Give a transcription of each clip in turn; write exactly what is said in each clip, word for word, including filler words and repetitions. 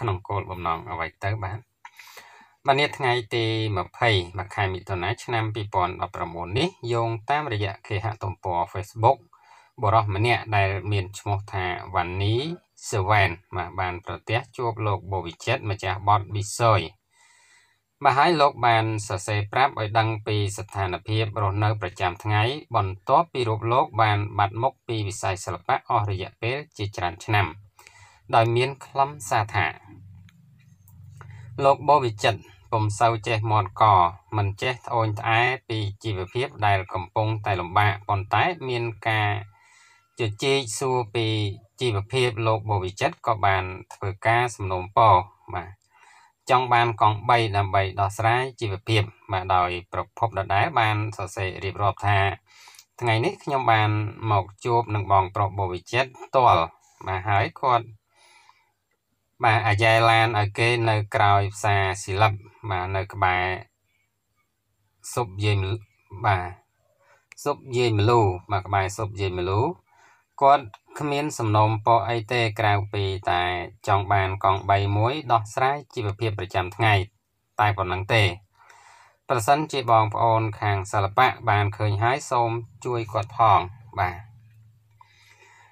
ขนมโกลบอมนองเอาไว้เติร์บ้านบันเนตไงตีมาไพ่มาขายมิตรนัชนำปีปอนอัปรมณ์นี้โยงตามระยะเคหะตมปอเฟซบุ๊กบรอมันเนี่ยได้เมียนชมทาวันนี้สวรรค์มาบานประเทศจวบลูกโบวิจันมาจากบอลบิซอยมาให้โลกบาลสเสพรับไว้ดังปีสถานภีบรนเนอประจำทั้งไงบนโต๊ะปีรูปโลกบาลบัดมกปีวิสัยสลับปะอริยะเปรจิจรันชนำโดยเมียนคล้ำสาถะโลกโบวิจัดผมเศร้าเจมอนก่อมันเจโอนท้ายปีจีวิพีบได้กำปงไตลมบะปนท้ายเมียนกาจุดจีสูปีจีวิพีบโลกโบวิจัดก็บาลเปิดกาสมนมปอมาจองบานกองใบนำใบดอกสลายจีบเพียบมาโดยประพบดอกได้บานสดใสรีบรอบท่าทั้งไงนี้ขยมบานหมอกจูบหนึ่งบองประโบวิเจ็ดตัวมาหายขวดมาอาใจลานอาเกนในกราวซาศิลป์มาในกระบะซุบเย็นมาซุบเย็นมิลูมากระบะซุบเย็นมิลูกอดขมิ้นสำนมปอไอเตกราวปีแต่จองบานกองใบมุ้ยดอกสลายจีบเพียบประจำทั้งไงตายปนหลังเตประสันจีบองปอนคางสารปะบานเคยหายสมช่วยกอดพองบ่า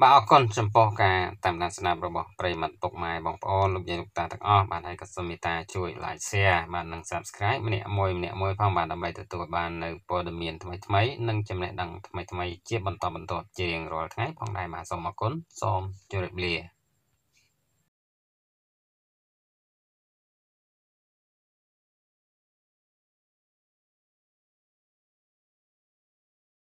บ่าวคนจำปอกาตามลักษณะระบบปริมาณตกไม้บองปอลูกใหญ่ลูกตาตักอ้อบ้านไทยก็สมิตาช่วยหลายเสียบ้านหนึ่ง subscribe มันเนี่ยมวยเนี่ยมวยพังบ้านดำใบตัวตัวบ้านในโปรดเมียนทำไมทำไมหนึ่งจำแนกดังทำไมทำไมเจี๊ยบบรรทอบบรรทอเจียงรอทั้งไงพังได้มาสมมาคนสมจุดเปลี่ย